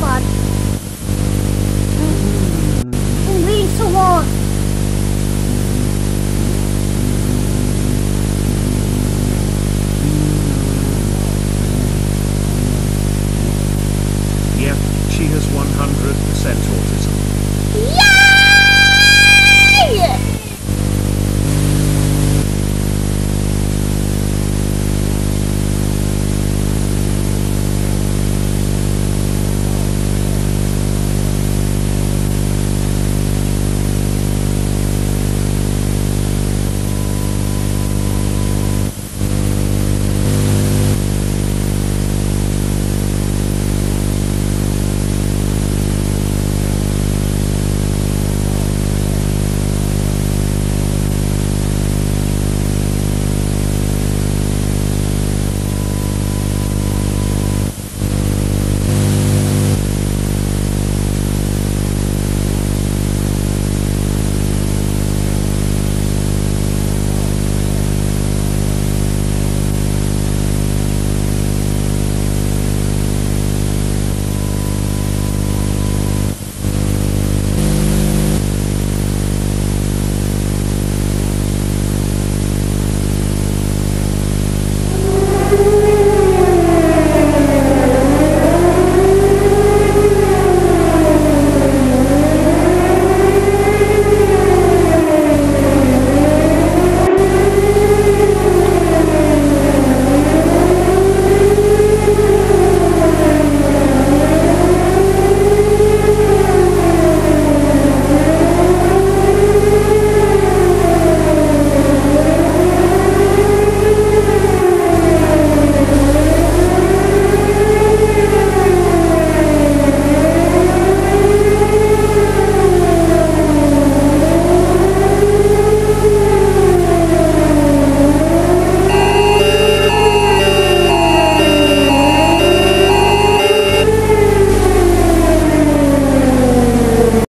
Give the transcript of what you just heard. fun. Been waiting so long. Yep, she has 100% autism. Yeah!